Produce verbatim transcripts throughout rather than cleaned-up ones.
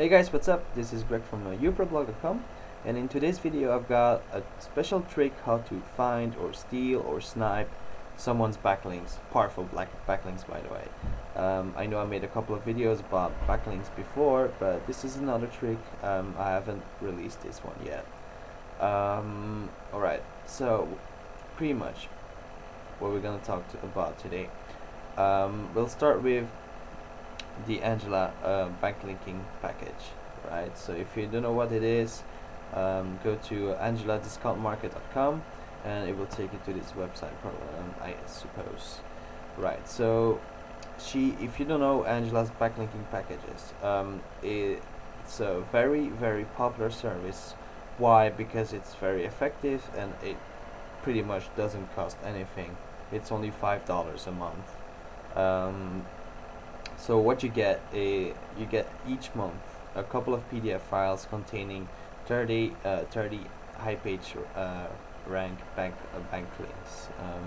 Hey guys, what's up? This is Greg from uh, Youproblog dot com, and in today's video I've got a special trick how to find or steal or snipe someone's backlinks, powerful black backlinks by the way. Um, I know I made a couple of videos about backlinks before, but this is another trick. Um, I haven't released this one yet. Um, Alright, so pretty much what we're gonna talk to about today. Um, we'll start with the Angela uh, backlinking package, right? So if you don't know what it is, um, go to Angela Discount Market dot com and it will take you to this website program, I suppose, right? So she, if you don't know Angela's backlinking packages, um, it's a very very popular service. Why? Because it's very effective and it pretty much doesn't cost anything. It's only five dollars a month. um, So what you get, a, you get each month a couple of P D F files containing thirty high page uh, rank bank, uh, bank links, um,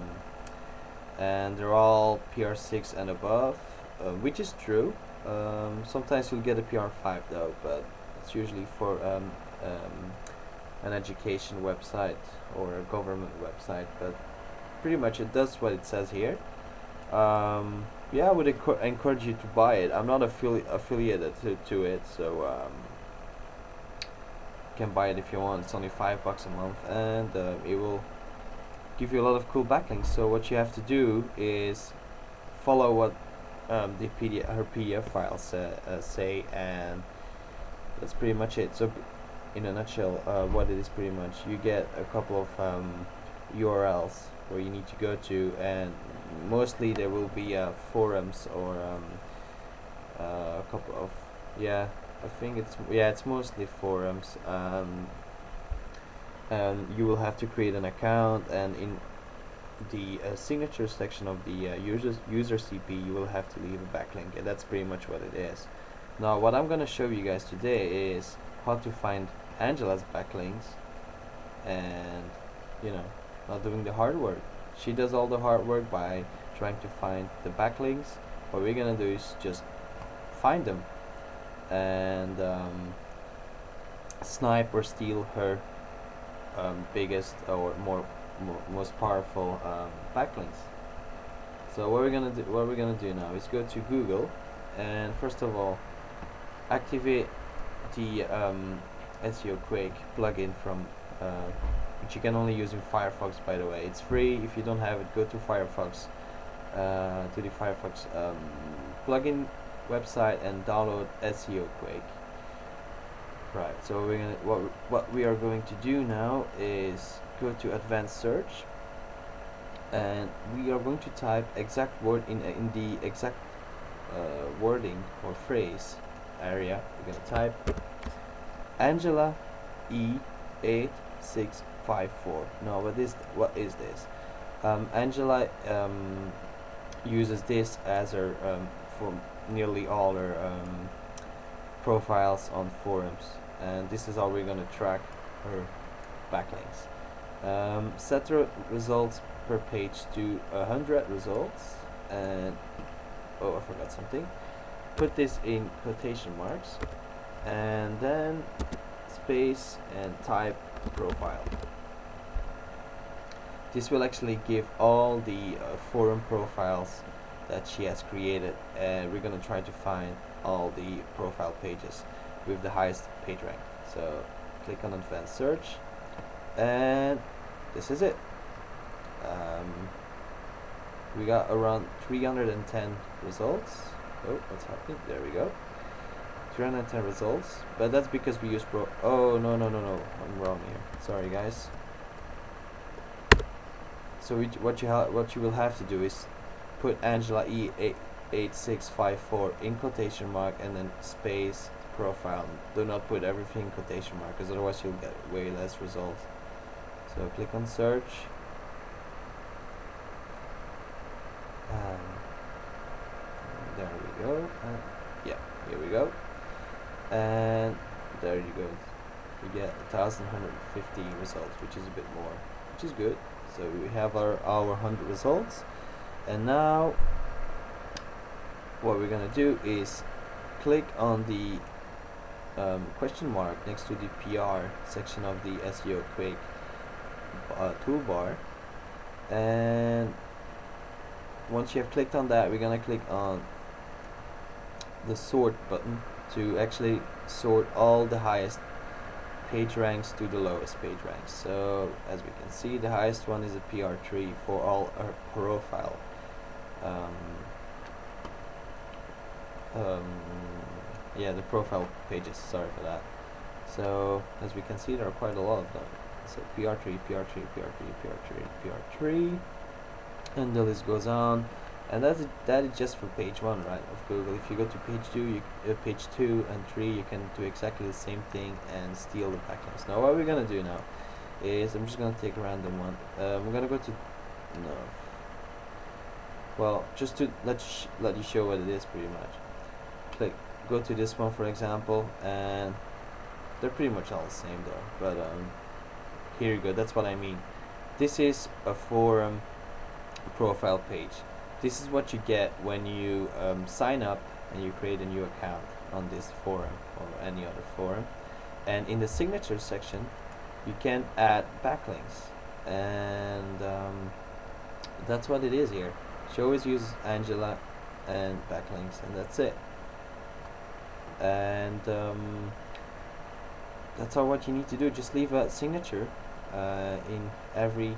and they're all P R six and above, uh, which is true. Um, sometimes you'll get a P R five though, but it's usually for um, um, an education website or a government website, but pretty much it does what it says here. Um, yeah, I would encu encourage you to buy it. I'm not affili affiliated to, to it, so um, you can buy it if you want. It's only five bucks a month, and uh, it will give you a lot of cool backlinks. So what you have to do is follow what um, the P D F, her P D F files uh, uh, say, and that's pretty much it. So in a nutshell, uh, what it is pretty much, you get a couple of um, U R Ls where you need to go to, and mostly there will be uh, forums or um, uh, a couple of, yeah, I think it's yeah it's mostly forums, um, and you will have to create an account, and in the uh, signature section of the uh, users user C P you will have to leave a backlink, and that's pretty much what it is. Now what I'm gonna show you guys today is how to find Angela's backlinks, and you know, not doing the hard work. She does all the hard work by trying to find the backlinks. What we're gonna do is just find them and um, snipe or steal her um, biggest or more, more most powerful um, backlinks. So what we're gonna do, what we're gonna do now is go to Google, and first of all activate the um, SEOquake plugin from. Uh, Which you can only use in Firefox, by the way. It's free. If you don't have it, go to Firefox, uh, to the Firefox um, plugin website and download SEOquake. Right. So we're gonna, what what we are going to do now is go to Advanced Search, and we are going to type exact word in in the exact uh, wording or phrase area. We're gonna type Angela E eight six five four. Now what is what is this? Um, Angela um, uses this as her um, for nearly all her um, profiles on forums, and this is how we're gonna track her backlinks. Um, set her results per page to a hundred results, and oh, I forgot something. Put this in quotation marks, and then space and type profile. This will actually give all the uh, forum profiles that she has created, and we're gonna try to find all the profile pages with the highest page rank. So click on advanced search, and this is it. Um, we got around three hundred ten results. Oh, what's happening? There we go. three hundred ten results, but that's because we use pro. Oh no no no no! I'm wrong here. Sorry guys. So we, what you what you will have to do is put Angela E eight six five four in quotation mark and then space profile. Do not put everything in quotation mark, because otherwise you'll get way less results. So click on search. Um, there we go. Uh, yeah, here we go. And there you go. We get one thousand one hundred fifty results, which is a bit more, which is good. So we have our, our one hundred results, and now what we're gonna do is click on the um, question mark next to the P R section of the SEOquake uh, toolbar, and once you have clicked on that, we're gonna click on the sort button to actually sort all the highest page ranks to the lowest page ranks. So as we can see, the highest one is a P R three for all our profile um, um, yeah, the profile pages, sorry for that. So as we can see, there are quite a lot of them. So P R three, P R three, P R three, P R three, P R three, and the list goes on. And that's it, that is just for page one, right, of Google. If you go to page two, you, uh, page two and three, you can do exactly the same thing and steal the backlinks. Now, what we're gonna do now is I'm just gonna take a random one. Um, we're gonna go to no. Well, just to let sh let you show what it is, pretty much. Click, go to this one for example, and they're pretty much all the same though. But um, here you go. That's what I mean. This is a forum profile page. This is what you get when you um, sign up and you create a new account on this forum or any other forum. And in the signature section, you can add backlinks, and um, that's what it is here. She always uses Angela and backlinks, and that's it. And um, that's all what you need to do. Just leave a signature uh, in every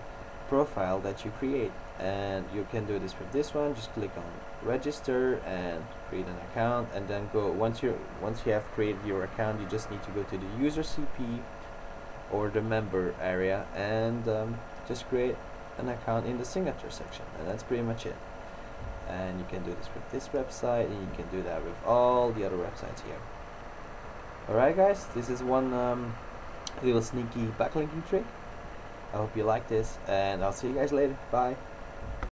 profile that you create, and you can do this with this one. Just click on register and create an account, and then go once you once you have created your account, you just need to go to the user C P or the member area and um, just create an account in the signature section, and that's pretty much it. And you can do this with this website, and you can do that with all the other websites here. Alright guys, this is one um, little sneaky backlinking trick. I hope you like this, and I'll see you guys later. Bye.